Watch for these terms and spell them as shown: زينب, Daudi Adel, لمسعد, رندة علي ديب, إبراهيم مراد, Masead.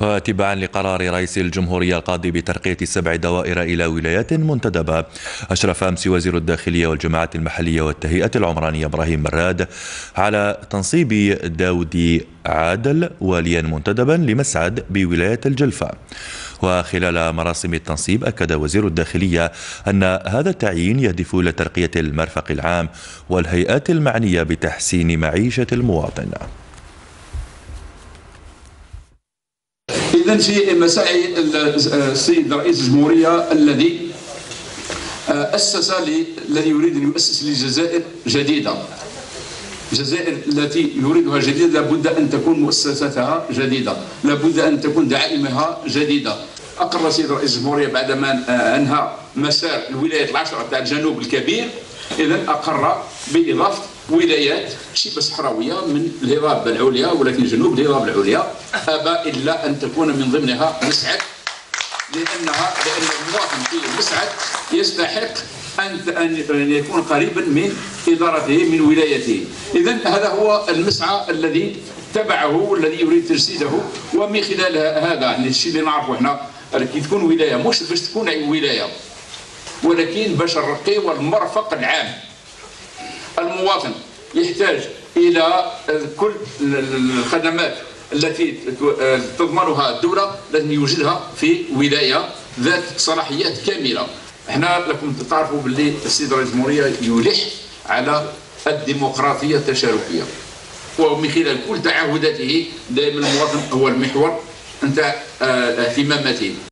وتبعا لقرار رئيس الجمهورية القاضي بترقية 7 دوائر إلى ولايات منتدبة، أشرف أمس وزير الداخلية والجماعات المحلية والتهيئة العمرانية إبراهيم مراد على تنصيب داودي عادل واليا منتدبا لمسعد بولاية الجلفة. وخلال مراسم التنصيب أكد وزير الداخلية أن هذا التعيين يهدف إلى ترقية المرفق العام والهيئات المعنية بتحسين معيشة المواطن. إذن في مساعي السيد رئيس الجمهورية الذي أسس الذي يريد أن يؤسس لجزائر جديدة، الجزائر التي يريدها جديدة لابد أن تكون مؤسساتها جديدة، لابد أن تكون دعائمها جديدة. أقر السيد رئيس الجمهورية بعدما أنهى مسار الولايات 10 تاع الجنوب الكبير، إذا أقر بإضافة ولايات شبه صحراوية من الهضاب العليا، ولكن جنوب الهضاب العليا أبى إلا أن تكون من ضمنها مسعد، لأن المواطن في مسعد يستحق أن يكون قريبا من إدارته من ولايته. إذن هذا هو المسعى الذي تبعه الذي يريد تجسيده، ومن خلال هذا الشيء اللي نعرفه احنا كي تكون ولاية مش باش تكون أي ولاية، ولكن باش الرقي والمرفق العام. المواطن يحتاج إلى كل الخدمات التي تضمنها الدولة لازم يوجدها في ولاية ذات صلاحيات كاملة. احنا لكم تعرفوا باللي السيد رئيس الجمهورية يلح على الديمقراطية التشاركية، ومن خلال كل تعهداته دائما المواطن هو المحور نتاع اهتماماته.